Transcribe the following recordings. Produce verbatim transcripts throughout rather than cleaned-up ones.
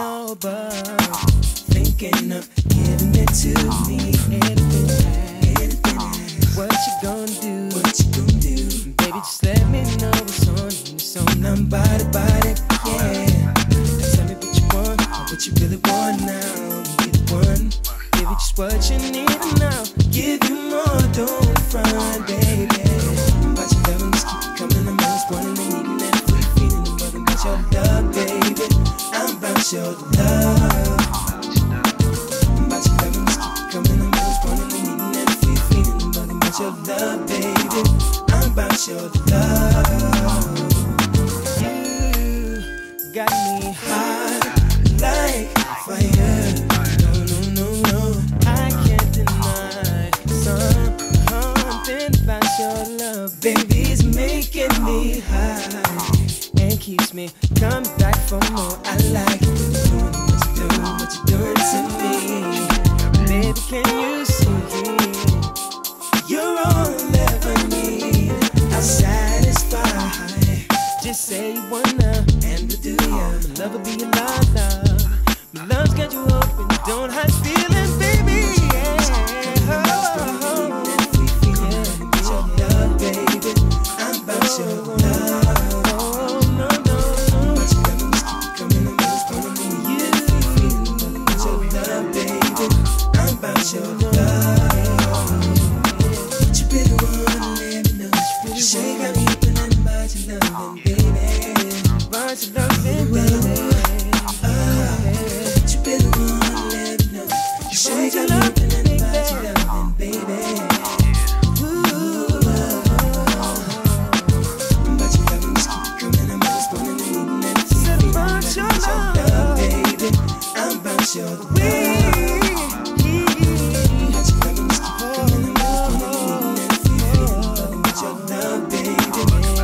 all but thinking of giving it to me. Anything, anything. What you gonna do? What you gonna do? Baby, just let me know what's on you. It's on I'm body, body, yeah. Tell me what you want, what you really want now. Be the one, baby, just what you need now. Give you more, don't front, baby. I'm about your love and just keep coming. I'm always wanting and needing that free feeling. I'm about your love, baby. I'm about your love. I'm about your love and just keep coming. I'm always wanting and needing that free feeling. I'm about your love, baby. I'm about your love. You got me hot like fire. Baby's making me high and keeps me coming back for more. I like what you're doing, what you're doing to me. Baby, can you see it? You're all I'll ever need. I'll satisfy. Just say you wanna, and we'll do ya. My love will be your love, love. My love's got you open, don't hide feelings, baby. Yeah. Oh. Your love. Oh, no, no, no. But your love just keep coming and always wanting you. About your love, baby. I'm about your love. But you really wanna let me know. She got me open and I'm about your love, baby. About your love, baby. But you really wanna let me know. She got me open and I'm about your love, baby. Your love, baby. I'm about your love. I'm about your love, baby. I'm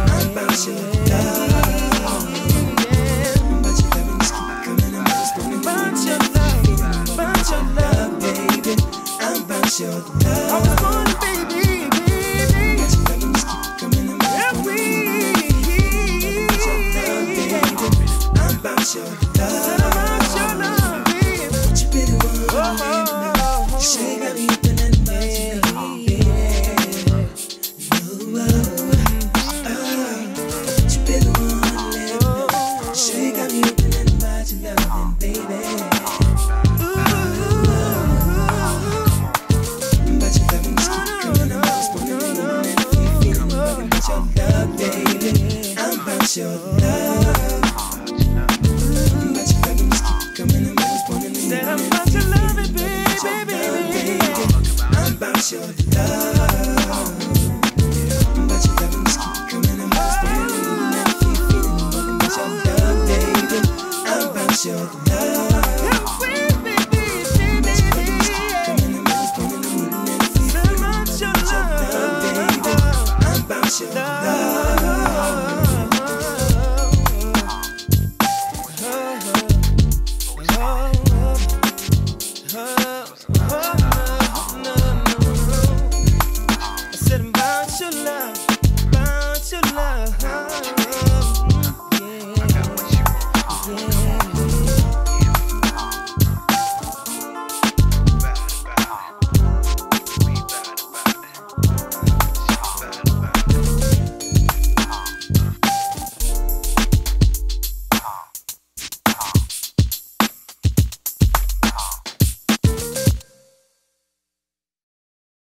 about your love. She got me open and about your love, baby. No, oh, but you be the one I let know. She got me open and about your love, baby. I'm about your love and just keep coming. I'm always wanting you and keep feeling loving about your love, baby. I'm about your love. I'm about your love and just keep coming. I'm always wanting you and keep feeling loving about your love. Baby, baby, I'm about your love. I'm about your love and just keep coming. I'm always wanting you and keep feeling loving about your love, baby. I'm about your love.